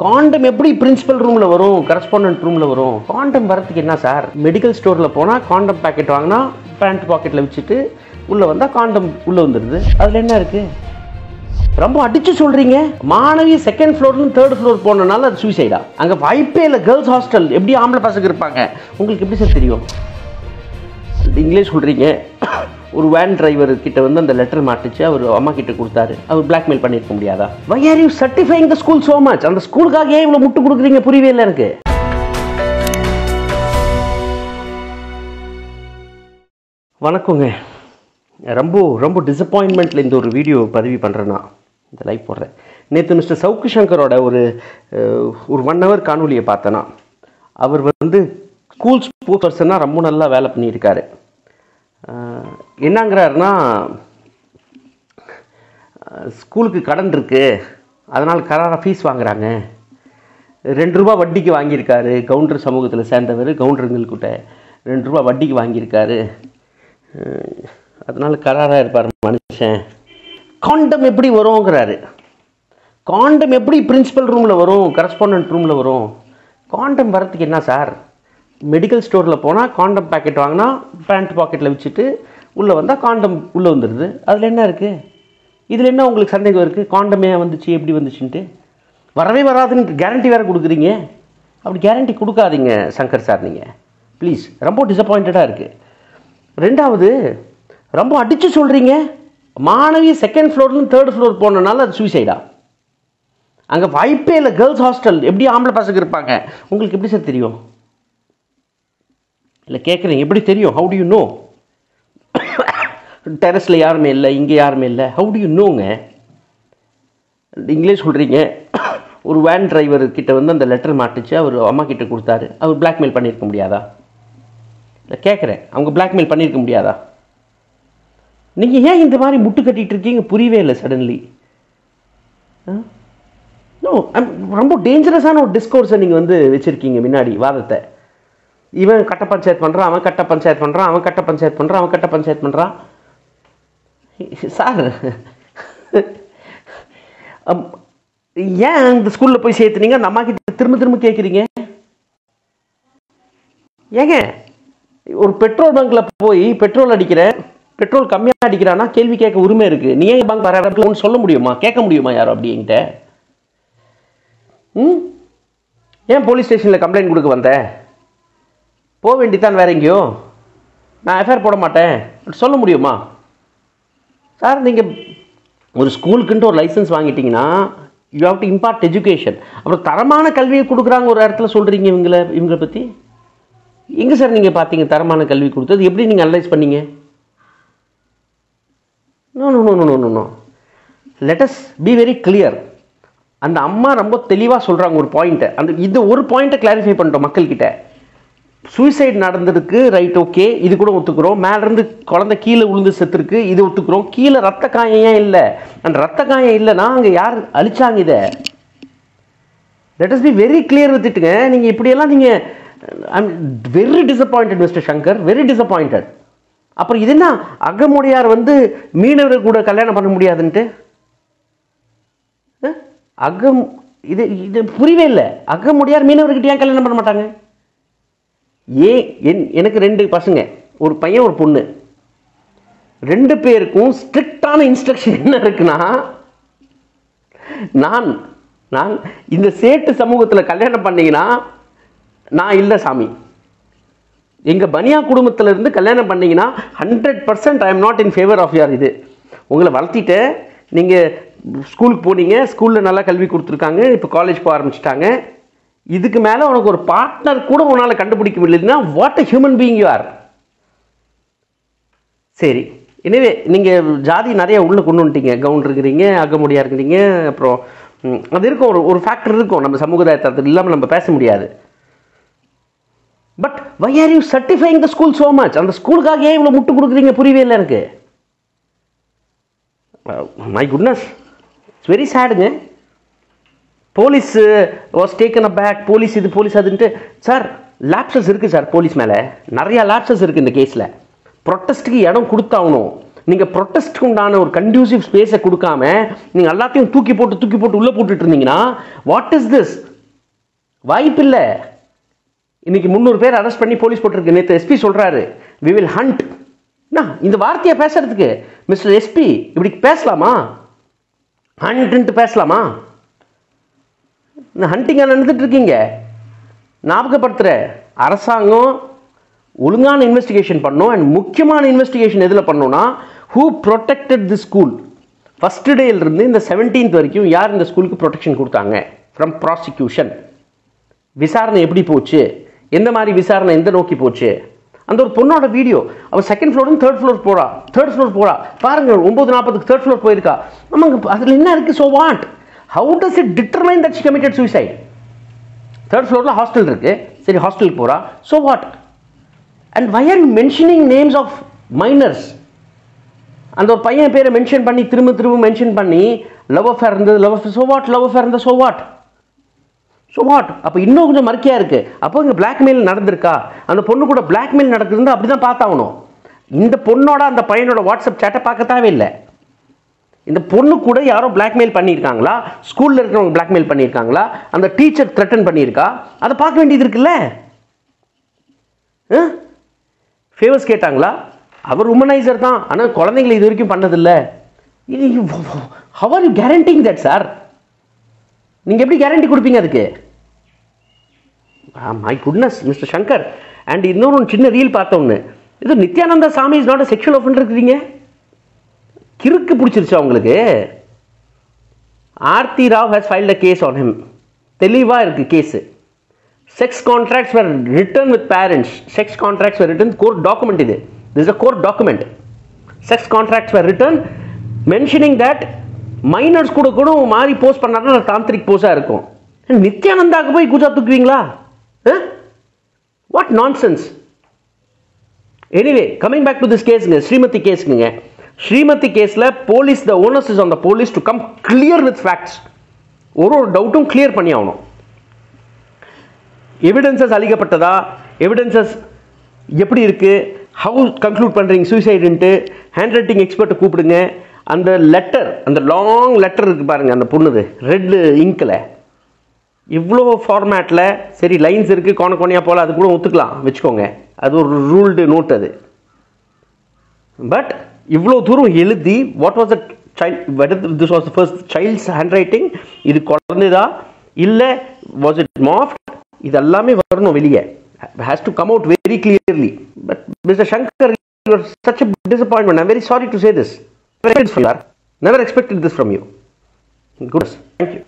Condom every principal room level, correspondent room level. Condom is a medical store, condom packet, pant pocket, condom. That's what it is. ரொம்ப அடிச்சு சொல்றீங்க மானவி second ஃப்ளோர்ல இருந்து third floor போனனால அது சூசைடா அங்க வைப்பேல girls hostel எப்படி ஆம்பள பசங்க இருப்பாங்க உங்களுக்கு எப்படி சார் தெரியும் இங்கிலீஷ் சொல்றீங்க ஒரு வேன் டிரைவர் கிட்ட வந்து அந்த லெட்டர் மாட்டிச்சு அவர் அம்மா கிட்ட கொடுத்தாரு அவர் blackmail பண்ணிருக்க முடியாதா why are you certifying the school so much அந்த ஸ்கூலுக்காக ஏன் இவ்ளோ முட்டு குடுக்குறீங்க புரியவே இல்ல எனக்கு வணக்கம்ங்க ரொம்ப ரொம்ப டிசாப்பாயின்ட்மென்ட்ல இந்த ஒரு வீடியோ பதிவு பண்றேனா இந்த லைவ் போறேன் நேத்து மிஸ்டர் சவுக்கு சங்கரோட ஒரு 1 hour காணொளியை பார்த்தனா அவர் வந்து ஸ்கூல் ஸ்போக்ஸ் பர்சனா ரொம்ப நல்லா வேலை பண்ணியிருக்காரு என்னங்கறாருன்னா ஸ்கூலுக்கு கடன் இருக்கு அதனால கரார ஃபீஸ் வாங்குறாங்க 2 ரூபாய் வட்டிக்கு வாங்கி இருக்காரு கவுண்டர் சமூகத்துல சேர்ந்தவர் கவுண்டர்கள் கிட்ட 2 ரூபாய் வட்டிக்கு வாங்கி இருக்காரு அதனால கராரா இருப்பார் மனுஷன் காண்டம் எப்படி வரும்ங்கறாரு காண்டம் எப்படி பிரின்சிபல் ரூம்ல வரும் கரஸ்பாண்டன்ட் ரூம்ல வரும் காண்டம் வரதுக்கு என்ன சார் மெடிக்கல் ஸ்டோர்ல போனா காண்டம் பாக்கெட் வாங்குனா பேண்ட் பாக்கெட்ல வச்சிட்டு உள்ள வந்தா காண்டம் உள்ள வந்துருது அதுல என்ன இருக்கு இதுல என்ன உங்களுக்கு சந்தேகம் இருக்கு காண்டமே வந்துச்சு எப்படி வந்துச்சுன்னு வரவே வராதுன்னு கேரண்டி வேற கொடுக்குறீங்க அப்படி கேரண்டி கொடுக்காதீங்க சங்கர் சார் நீங்க ப்ளீஸ் ரொம்ப டிசாப்பாயிண்டடா இருக்கு இரண்டாவது ரொம்ப அடிச்சு சொல்றீங்க மானவி செகண்ட் ஃப்ளோர்ல இருந்து தேர்ட் ஃப்ளோர் போனனால அது சூசைடா அங்க வைப்பேல गर्ल्स ஹாஸ்டல் எப்படி ஆம்பள பசங்க இருப்பாங்க உங்களுக்கு எப்படி சார் தெரியும் இல்ல கேக்குறீங்க எப்படி தெரியும் how do you know டெரஸ்ல யாருமே இல்ல இங்க யாருமே இல்ல how do you knowங்க இங்கிலீஷ் சொல்றீங்க ஒரு வேன் டிரைவர் கிட்ட வந்து அந்த லெட்டர் மாட்டிச்சு அவர் அம்மா கிட்ட கொடுத்தாரு அவர் blackmail பண்ணிருக்க முடியாதா இல்ல கேக்குறேன் அவங்க blackmail பண்ணிருக்க முடியாதா நீங்க ஏன் இந்த மாதிரி முட்டு கட்டிட்டு இருக்கீங்க புரியவே இல்ல சடன்லி நோ ரொம்ப டேஞ்சரஸான ஒரு டிஸ்கோர்ஸ் நீங்க வந்து வெச்சிருக்கீங்க முன்னாடி வாதத்தை இவன் கட்ட பஞ்சாயத்து பண்றான் அவன் கட்ட பஞ்சாயத்து பண்றான் அவன் கட்ட பஞ்சாயத்து பண்றான் அவன் கட்ட பஞ்சாயத்து பண்றான் சார் ஏன் இந்த ஸ்கூல்ல போய் சேர்த்துனீங்க அந்த அம்மா கிட்ட திரும்ப கேக்குறீங்க ஏங்க ஒரு பெட்ரோல் பங்க்ல போய் பெட்ரோல் அடிக்கிறேன் பெட்ரோல் கம்மியா அடிக்குறானா கேள்வி கேட்க உரிமை இருக்கு நீ ஏன் பங்க் வர இடத்துல சொல்ல முடியுமா கேட்க முடியுமா யாரோ அப்படிங்கிட்ட ஏன் போலீஸ் ஸ்டேஷன்ல கம்ப்ளைன்ட் கொடுக்க வந்த போக வேண்டிதான் வேற எங்கயோ நான் எஃப்ஐஆர் போட மாட்டேன் சொல்ல முடியுமா சார் நீங்க ஒரு ஸ்கூலுக்குன்னு ஒரு லைசென்ஸ் வாங்கிட்டீங்கன்னா you have to impart education அப்புறம் தரமான கல்வியை கொடுக்குறாங்க ஒரு இடத்துல சொல்றீங்க இவங்களை பத்தி எங்க சார் நீங்க பாத்தீங்க தரமான கல்வி கொடுத்தது எப்படி நீங்க அனலைஸ் பண்ணீங்க No. Let us be very clear. And the amma ரொம்ப தெளிவா சொல்றாங்க ஒரு பாயிண்ட் அந்த இந்த ஒரு பாயிண்ட கிளாரிஃபை பண்றோம் மக்கள் கிட்ட சூசைட் நடந்துருக்கு ரைட் ஓகே இது கூட ஒத்துக்குறோம் மேல இருந்து குழந்தை கீழ விழுந்து செத்துருக்கு இது ஒத்துக்குறோம் கீழ ரத்த காயம் இல்ல அந்த ரத்த காயம் இல்லனா அங்க யார் அழிச்சாங்க இத Let us be very clear with it நீங்க இப்படி எல்லாம் நீங்க I'm very disappointed Mr. Shankar very disappointed அப்புறம் இது என்ன அகமுடையார் வந்து மீனவர் கூட கல்யாணம் பண்ண முடியாதுன்னு அகம் இது இது புரியவே இல்ல அகமுடையார் மீனவர் கிட்ட ஏன் கல்யாணம் பண்ண மாட்டாங்க ஏ எனக்கு 2 பசங்க ஒரு பையன் ஒரு பொண்ணு ரெண்டு பேருக்கும் ஸ்ட்ரிக்ட்டான இன்ஸ்ட்ரக்ஷன் என்ன இருக்குனா நான் இந்த சேட்டு சமூகத்துல கல்யாணம் பண்ணீங்கனா நான் இல்ல சாமி எங்க பனியா குடும்பத்துல இருந்து கல்யாணம் பண்ணீங்கனா 100% I am not in favor of your இது உங்களை வளர்த்திட்டே நீங்க ஸ்கூலுக்கு போனீங்க ஸ்கூல்ல நல்ல கல்வி கொடுத்துருக்காங்க இப்ப காலேஜ் போக ஆரம்பிச்சிட்டாங்க இதுக்கு மேல உங்களுக்கு ஒரு பார்ட்னர் கூட உனால கண்டுபிடிக்க முடியலனா what a human being you are சரி எனவே நீங்க ஜாதி நிறைய உள்ள கொண்டு வந்துட்டீங்க கவுண்டர் இருக்கீங்க அகமுடியா இருக்கீங்க அப்புறம் அது இருக்க ஒரு ஃபேக்டர் இருக்கும் நம்ம சமூகதாயத்தத்துல இல்லாம நம்ம பேச முடியாது But why are you certifying the school so much? And the school ka ye ivlo muttu kudukreenga puriyave illa enakku. My goodness. It's very sad ne. Police was taken aback. Police idu police adinte sir lapses irukku sir police mele. Nariya lapses irukku indha case la. Protest ku edam kuduthaavano. நீங்க protest குண்டான ஒரு conducive space ஐ கொடுக்காம நீங்க எல்லாத்தையும் தூக்கி போட்டு உள்ள போட்டுட்டு இருந்தீங்கனா what is this வாய்ப்பு இல்ல இன்னைக்கு 300 பேர் அரெஸ்ட் பண்ணி போலீஸ் போட்டுருக்கு நேத்து எஸ்பி சொல்றாரு we will hunt இந்த வார்த்தையை பேசிறதுக்கு மிஸ்டர் எஸ்பி இப்படி பேசலாமா ஹண்ட் பேசலாமா நான் ஹண்டிங்கா நடந்துட்டு இருக்கீங்க ஞாபகப்படுத்துற அரசாங்கம் ஒழுங்கான இன்வெஸ்டிகேஷன் பண்ணனும் and முக்கியமான இன்வெஸ்டிகேஷன் எதுல பண்ணனும்னா who protected the school first day ல இருந்து இந்த 17th வரைக்கும் யார் இந்த ஸ்கூலுக்கு ப்ரொடெக்ஷன் கொடுத்தாங்க from prosecution விசாரணை எப்படி போச்சு என்ன மாதிரி விசாரணை எந்த நோக்கி போச்சு And ஒரு பொண்ணோட வீடியோ அவ second floor and third floor போறா பாருங்க 9:40க்கு third floor போயிருக்கா நமக்கு அதுல என்ன இருக்கு so what how does it determine that she committed suicide third floor ல ஹாஸ்டல் இருக்கு சரி ஹாஸ்டல் போறா so what and why are you mentioning names of minors அந்த ஒரு பையன் பேரை மென்ஷன் பண்ணி திரும்ப மென்ஷன் பண்ணி லவ் affair இருந்தது love affair so what love affair இருந்தது so what So what? அப்ப இன்னும் கொஞ்சம் மர்க்கியா இருக்கு. அப்ப இங்க blackmail நடந்துருக்கா? அந்த பொண்ணு கூட blackmail நடக்குதுன்னு அப்படிதான் பார்த்தாவணும். இந்த பொண்ணோட அந்த பையனோட வாட்ஸ்அப் chat-ஐ பார்க்கவே இல்ல. இந்த பொண்ணு கூட யாரோ blackmail பண்ணிருக்காங்களா? ஸ்கூல்ல இருக்கவங்க blackmail பண்ணிருக்காங்களா? அந்த டீச்சர் threaten பண்ணிருக்கா? அத பார்க்க வேண்டியது இருக்குல்ல? ஃபேவர்ஸ் கேட்டாங்களா? அவர் womanizer தான். ஆனா குழந்தைகளை இது வரைக்கும் பண்ணது இல்ல. How are you guaranteeing that sir? நீங்க எப்படி கேரண்டி கொடுப்பீங்க அதுக்கு my goodness Mr. Shankar and இன்னொரு சின்ன ரீல் பார்த்தோம்னு இது நித்யானந்த சாமி is not a sexual offender இருக்குறீங்க கிறுக்கு புடிச்சிருச்சு உங்களுக்கு R.T. Rao has filed a case on him தெளிவா இருக்கு case sex contracts were written with parents sex contracts were written court document இது this is a court document sex contracts were written mentioning that Minors கூட மாரி post பண்ணாதா தாந்திரிக் போஸா இருக்கும். நித்யானந்தாக்கு போய் குஜா தூக்குவீங்களா? What nonsense. Anyway, coming back to this case, Srimathi case. Srimathi caseல police the onus is on the police to come clear with facts. ஒரு டவுட்டும் clear பண்ணி ஆவணும். Evidences அளிக்கப்பட்டதா? Evidences எப்படி இருக்கு? How conclude பண்றீங்க suicide ன்னு handwriting expert கூப்பிடுங்க. And the letter and the long letter இருக்கு பாருங்க அந்த பொண்ணுது ரெட் இங்க்ல இவ்ளோ ஃபார்மட்ல சரி லைன்ஸ் இருக்கு கோணகோணியா போல அது கூட ஒத்துக்கலாம் வெச்சுக்கோங்க அது ஒரு ரூல்ட் நோட் அது பட் இவ்ளோ தூரம் எழுதி what was the child whether this was the first child's handwriting இது குழந்தைதா இல்ல was it morphed இது எல்லாமே வரணும் வெளியே has to come out very clearly but Mr. Shankar you are such a disappointment I'm very sorry to say this Never expected this from you. Goodness. Thank you.